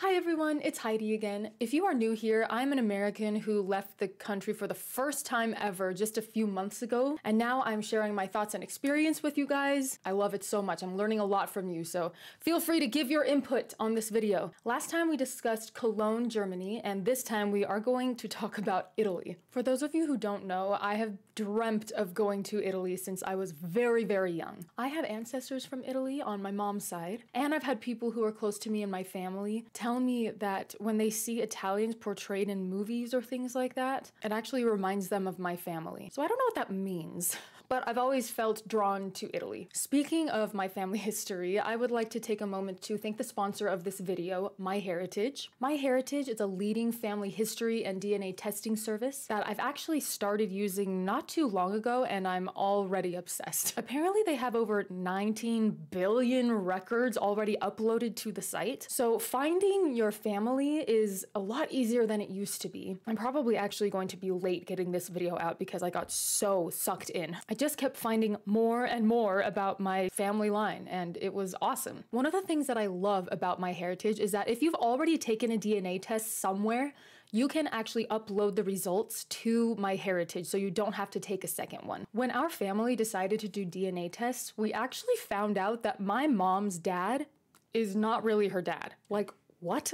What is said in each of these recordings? Hi everyone, it's Heidi again. If you are new here, I'm an American who left the country for the first time ever just a few months ago, and now I'm sharing my thoughts and experience with you guys. I love it so much. I'm learning a lot from you, so feel free to give your input on this video. Last time we discussed Cologne, Germany, and this time we are going to talk about Italy. For those of you who don't know, I have dreamt of going to Italy since I was very, very young. I have ancestors from Italy on my mom's side, and I've had people who are close to me in my family tell me that when they see Italians portrayed in movies or things like that, it actually reminds them of my family. So I don't know what that means, but I've always felt drawn to Italy. Speaking of my family history, I would like to take a moment to thank the sponsor of this video, MyHeritage. MyHeritage is a leading family history and DNA testing service that I've actually started using not too long ago, and I'm already obsessed. Apparently they have over 19 billion records already uploaded to the site, so finding your family is a lot easier than it used to be. I'm probably actually going to be late getting this video out because I got so sucked in. I just kept finding more and more about my family line, and it was awesome. One of the things that I love about MyHeritage is that if you've already taken a DNA test somewhere, you can actually upload the results to MyHeritage, so you don't have to take a second one. When our family decided to do DNA tests, we actually found out that my mom's dad is not really her dad. Like, what?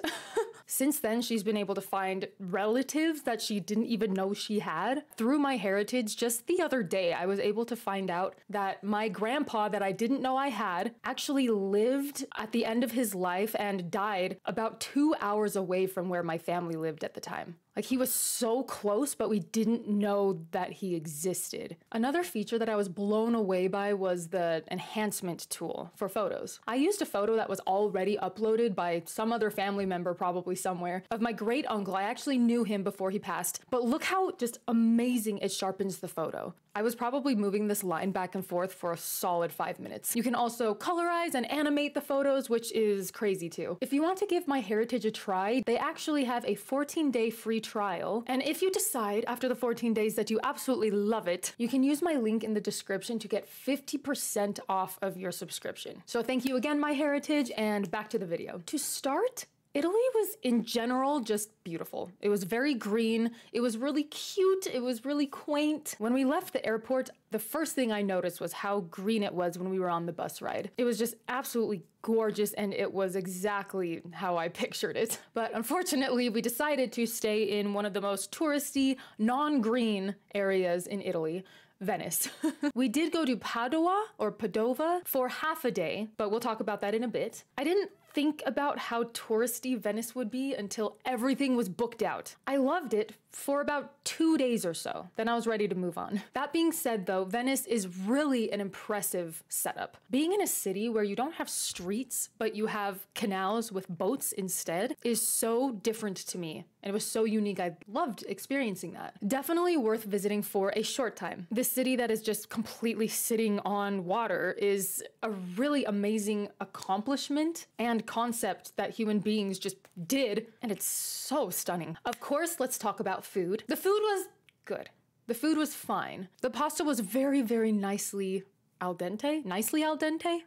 Since then, she's been able to find relatives that she didn't even know she had. Through MyHeritage, just the other day, I was able to find out that my grandpa that I didn't know I had actually lived at the end of his life and died about 2 hours away from where my family lived at the time. Like, he was so close, but we didn't know that he existed. Another feature that I was blown away by was the enhancement tool for photos. I used a photo that was already uploaded by some other family member, probably somewhere, of my great uncle. I actually knew him before he passed, but look how just amazing it sharpens the photo. I was probably moving this line back and forth for a solid 5 minutes. You can also colorize and animate the photos, which is crazy too. If you want to give MyHeritage a try, they actually have a 14-day free trial, and if you decide after the 14 days that you absolutely love it, you can use my link in the description to get 50% off of your subscription. So thank you again, MyHeritage, and back to the video. To start, Italy was in general just beautiful. It was very green, it was really cute, it was really quaint. When we left the airport, the first thing I noticed was how green it was when we were on the bus ride. It was just absolutely gorgeous, and it was exactly how I pictured it. But unfortunately, we decided to stay in one of the most touristy, non-green areas in Italy, Venice. We did go to Padova for half a day, but we'll talk about that in a bit. I didn't think about how touristy Venice would be until everything was booked out. I loved it for about 2 days or so, then I was ready to move on. That being said though, Venice is really an impressive setup. Being in a city where you don't have streets, but you have canals with boats instead is so different to me. And it was so unique, I loved experiencing that. Definitely worth visiting for a short time. This city that is just completely sitting on water is a really amazing accomplishment and concept that human beings just did, and it's so stunning. Of course, let's talk about food. The food was good. The food was fine. The pasta was very, very nicely al dente,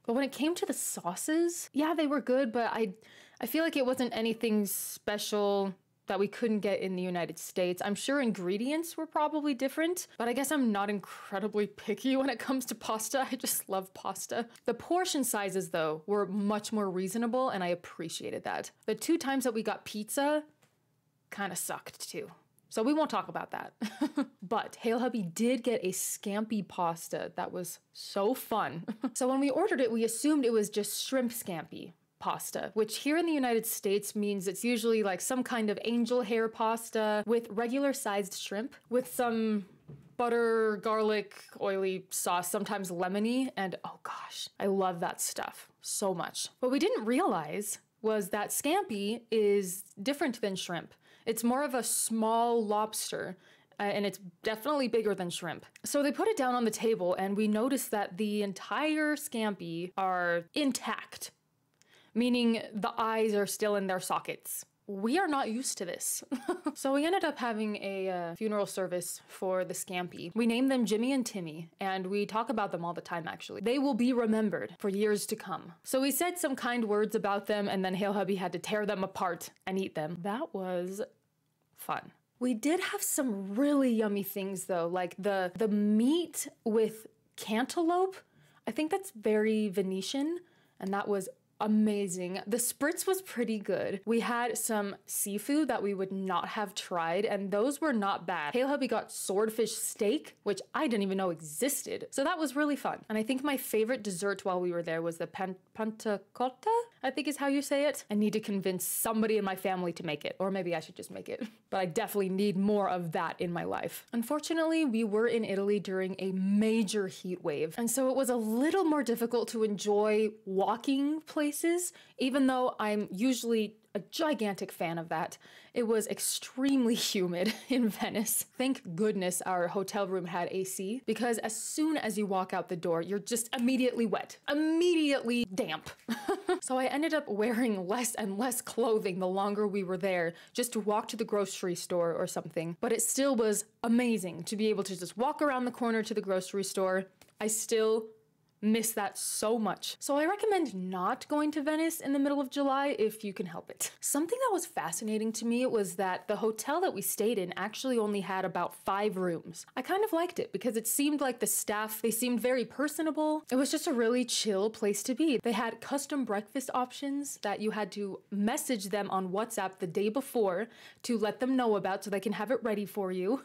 But when it came to the sauces, yeah, they were good, but I feel like it wasn't anything special that we couldn't get in the United States. I'm sure ingredients were probably different, but I guess I'm not incredibly picky when it comes to pasta. I just love pasta. The portion sizes though were much more reasonable, and I appreciated that. The 2 times that we got pizza kind of sucked too. So we won't talk about that. But HailHeidi did get a scampi pasta that was so fun. So when we ordered it, we assumed it was just shrimp scampi pasta, which here in the United States means it's usually like some kind of angel hair pasta with regular sized shrimp with some butter, garlic, oily sauce, sometimes lemony, and oh gosh, I love that stuff so much. What we didn't realize was that scampi is different than shrimp. It's more of a small lobster, and it's definitely bigger than shrimp. So they put it down on the table, and we noticed that the entire scampi are intact, meaning the eyes are still in their sockets. we are not used to this. So we ended up having a funeral service for the Scampi. We named them Jimmy and Timmy, and we talk about them all the time, actually. They will be remembered for years to come. So we said some kind words about them, and then HailHeidi had to tear them apart and eat them. That was fun. We did have some really yummy things, though, like the meat with cantaloupe. I think that's very Venetian, and that was amazing. The spritz was pretty good. We had some seafood that we would not have tried, and those were not bad. HailHeidi got swordfish steak, which I didn't even know existed. So that was really fun. And I think my favorite dessert while we were there was the panna cotta, I think is how you say it. I need to convince somebody in my family to make it, or maybe I should just make it. But I definitely need more of that in my life. Unfortunately, we were in Italy during a major heat wave, and so it was a little more difficult to enjoy walking places, even though I'm usually a gigantic fan of that. It was extremely humid in Venice. Thank goodness our hotel room had AC, because as soon as you walk out the door, you're just immediately wet, immediately damp. So I ended up wearing less and less clothing the longer we were there, just to walk to the grocery store or something. But it still was amazing to be able to just walk around the corner to the grocery store. I still miss that so much. So I recommend not going to Venice in the middle of July if you can help it. Something that was fascinating to me was that the hotel that we stayed in actually only had about 5 rooms. I kind of liked it because it seemed like the staff, they seemed very personable. It was just a really chill place to be. They had custom breakfast options that you had to message them on WhatsApp the day before to let them know about so they can have it ready for you.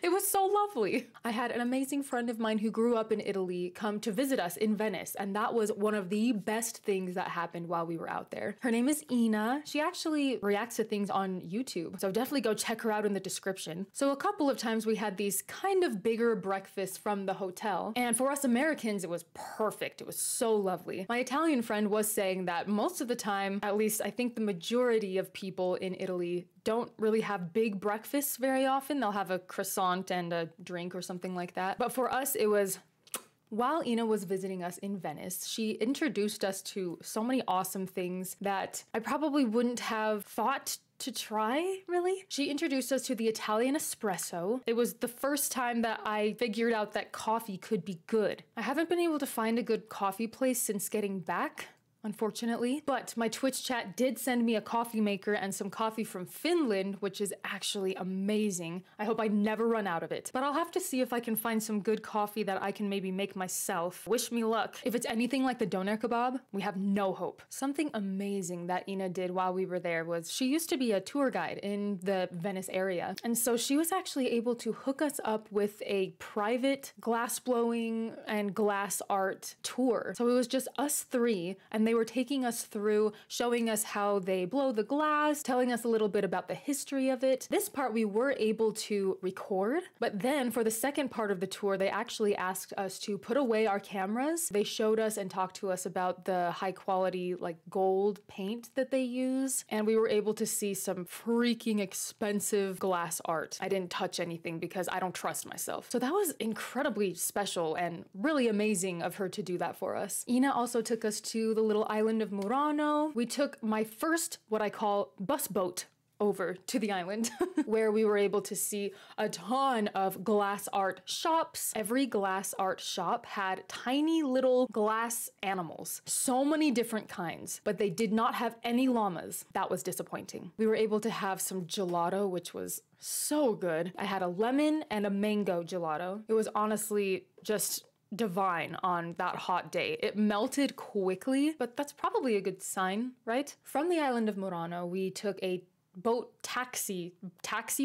It was so lovely. I had an amazing friend of mine who grew up in Italy come to visit us in Venice, and that was one of the best things that happened while we were out there. Her name is Ina. She actually reacts to things on YouTube, so definitely go check her out in the description. So a couple of times we had these kind of bigger breakfasts from the hotel, and for us Americans, it was perfect. It was so lovely. My Italian friend was saying that most of the time, at least I think the majority of people in Italy don't really have big breakfasts very often. They'll have a croissant and a drink or something like that. But for us, it was, while Ina was visiting us in Venice, she introduced us to so many awesome things that I probably wouldn't have thought to try, really. She introduced us to the Italian espresso. It was the first time that I figured out that coffee could be good. I haven't been able to find a good coffee place since getting back, unfortunately, but my Twitch chat did send me a coffee maker and some coffee from Finland, which is actually amazing. I hope I never run out of it, but I'll have to see if I can find some good coffee that I can maybe make myself. Wish me luck. If it's anything like the doner kebab, we have no hope. Something amazing that Ina did while we were there was she used to be a tour guide in the Venice area, and so she was actually able to hook us up with a private glass blowing and glass art tour. So it was just us three, and they were taking us through, showing us how they blow the glass, telling us a little bit about the history of it. This part we were able to record, but then for the second part of the tour, they actually asked us to put away our cameras. They showed us and talked to us about the high quality like gold paint that they use, and we were able to see some freaking expensive glass art. I didn't touch anything because I don't trust myself. So that was incredibly special and really amazing of her to do that for us. Ina also took us to the little island of Murano. We took my first, what I call, bus boat over to the island, where we were able to see a ton of glass art shops. Every glass art shop had tiny little glass animals, so many different kinds, but they did not have any llamas. That was disappointing. We were able to have some gelato, which was so good. I had a lemon and a mango gelato. It was honestly just divine on that hot day. It melted quickly, but that's probably a good sign, right? From the island of Murano, we took a boat taxi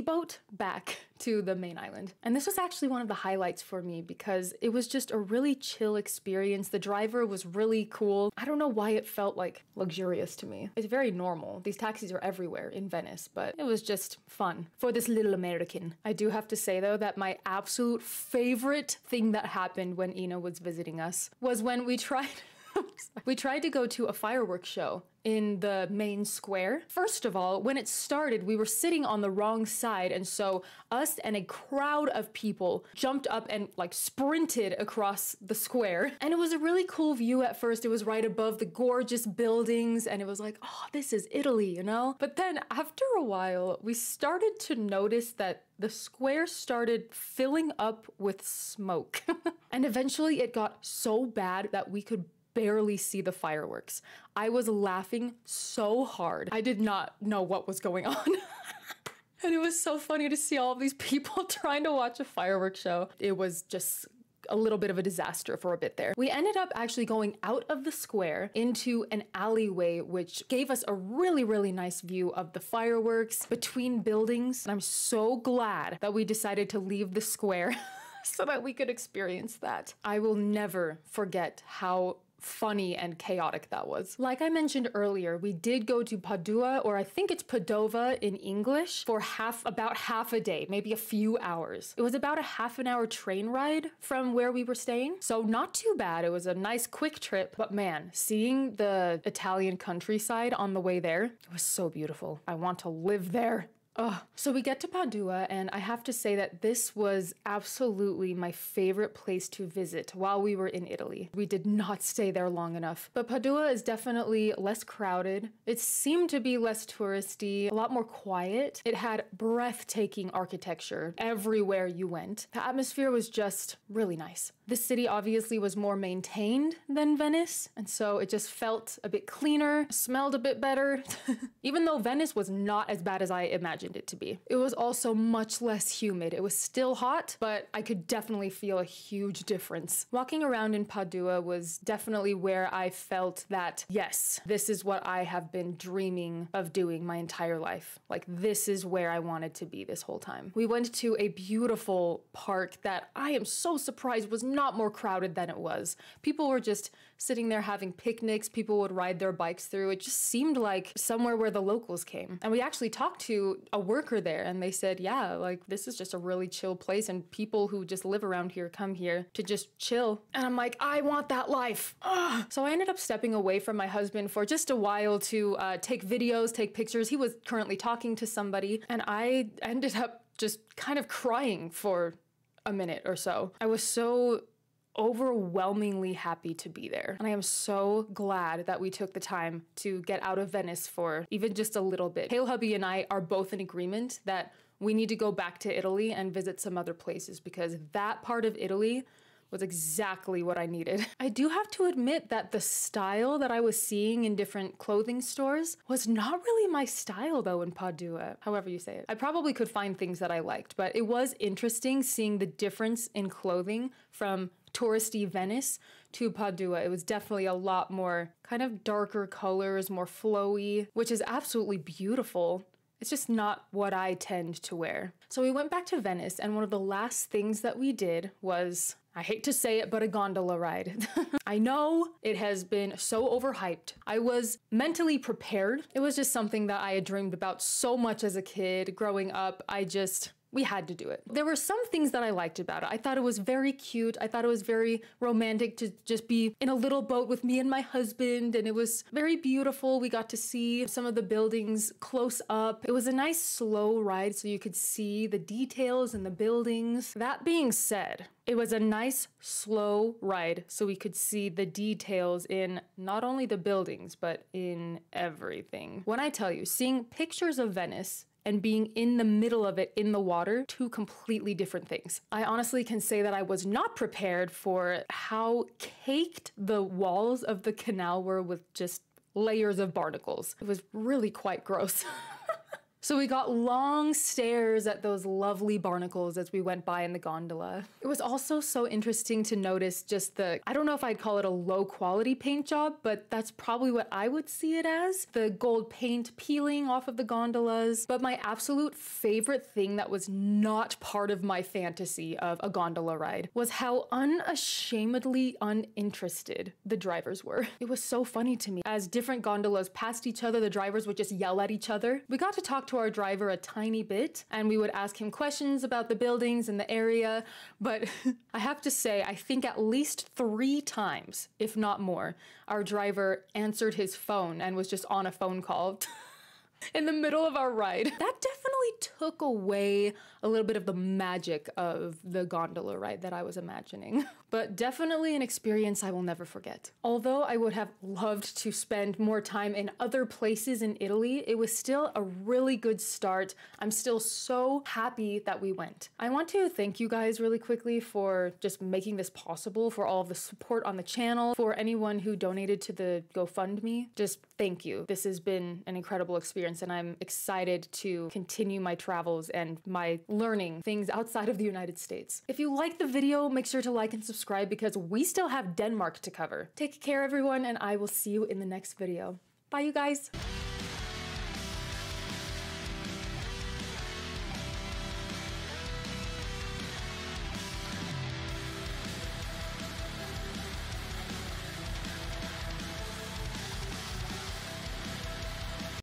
boat back to the main island. And this was actually one of the highlights for me because it was just a really chill experience. The driver was really cool. I don't know why it felt like luxurious to me. It's very normal. These taxis are everywhere in Venice, but it was just fun for this little American. I do have to say though that my absolute favorite thing that happened when Ina was visiting us was when we tried to go to a fireworks show in the main square. First of all, when it started, we were sitting on the wrong side, and so us and a crowd of people jumped up and like sprinted across the square. And it was a really cool view at first. It was right above the gorgeous buildings, and it was like, oh, this is Italy, you know? But then after a while, we started to notice that the square started filling up with smoke. And eventually it got so bad that we could barely see the fireworks. I was laughing so hard. I did not know what was going on. And it was so funny to see all of these people trying to watch a fireworks show. It was just a little bit of a disaster for a bit there. We ended up actually going out of the square into an alleyway, which gave us a really, really nice view of the fireworks between buildings. And I'm so glad that we decided to leave the square so that we could experience that. I will never forget how funny and chaotic that was. Like I mentioned earlier, we did go to Padua, or I think it's Padova in English, for about half a day, maybe a few hours. It was about a half an hour train ride from where we were staying, so not too bad. It was a nice quick trip, but man, seeing the Italian countryside on the way there, it was so beautiful. I want to live there. Oh, so we get to Padua, and I have to say that this was absolutely my favorite place to visit while we were in Italy. We did not stay there long enough, but Padua is definitely less crowded. It seemed to be less touristy, a lot more quiet. It had breathtaking architecture everywhere you went. The atmosphere was just really nice. The city obviously was more maintained than Venice, and so it just felt a bit cleaner, smelled a bit better, even though Venice was not as bad as I imagined it to be. It was also much less humid. It was still hot, but I could definitely feel a huge difference. Walking around in Padua was definitely where I felt that, yes, this is what I have been dreaming of doing my entire life. Like, this is where I wanted to be this whole time. We went to a beautiful park that I am so surprised was not more crowded than it was. People were just sitting there having picnics. People would ride their bikes through. It just seemed like somewhere where the locals came. And we actually talked to a worker there, and they said, yeah, like, this is just a really chill place, and people who just live around here come here to just chill. And I'm like, I want that life. Ugh. So I ended up stepping away from my husband for just a while to take videos, take pictures. He was currently talking to somebody, and I ended up just kind of crying for a minute or so. I was so overwhelmingly happy to be there. And I am so glad that we took the time to get out of Venice for even just a little bit. HailHeidi and I are both in agreement that we need to go back to Italy and visit some other places, because that part of Italy was exactly what I needed. I do have to admit that the style that I was seeing in different clothing stores was not really my style though in Padua, however you say it. I probably could find things that I liked, but it was interesting seeing the difference in clothing from touristy Venice to Padua. It was definitely a lot more kind of darker colors, more flowy, which is absolutely beautiful. It's just not what I tend to wear. So we went back to Venice, and one of the last things that we did was, I hate to say it, but a gondola ride. I know it has been so overhyped. I was mentally prepared. It was just something that I had dreamed about so much as a kid growing up. We had to do it. There were some things that I liked about it. I thought it was very cute. I thought it was very romantic to just be in a little boat with me and my husband, and it was very beautiful. We got to see some of the buildings close up. It was a nice slow ride, so you could see the details in the buildings. That being said, it was a nice slow ride, so we could see the details in not only the buildings, but in everything. When I tell you, seeing pictures of Venice and being in the middle of it in the water, two completely different things. I honestly can say that I was not prepared for how caked the walls of the canal were with just layers of barnacles. It was really quite gross. So we got long stares at those lovely barnacles as we went by in the gondola. It was also so interesting to notice just the, I don't know if I'd call it a low quality paint job, but that's probably what I would see it as. The gold paint peeling off of the gondolas. But my absolute favorite thing that was not part of my fantasy of a gondola ride was how unashamedly uninterested the drivers were. It was so funny to me. As different gondolas passed each other, the drivers would just yell at each other. We got to talk to to our driver a tiny bit, and we would ask him questions about the buildings and the area. But I have to say, I think at least 3 times, if not more, our driver answered his phone and was just on a phone call in the middle of our ride. That definitely took away a little bit of the magic of the gondola ride that I was imagining. But definitely an experience I will never forget. Although I would have loved to spend more time in other places in Italy, it was still a really good start. I'm still so happy that we went. I want to thank you guys really quickly for just making this possible, for all of the support on the channel, for anyone who donated to the GoFundMe. Just thank you. This has been an incredible experience, and I'm excited to continue my travels and my learning things outside of the United States. If you like the video, make sure to like and subscribe because we still have Denmark to cover. Take care, everyone, and I will see you in the next video. Bye, you guys.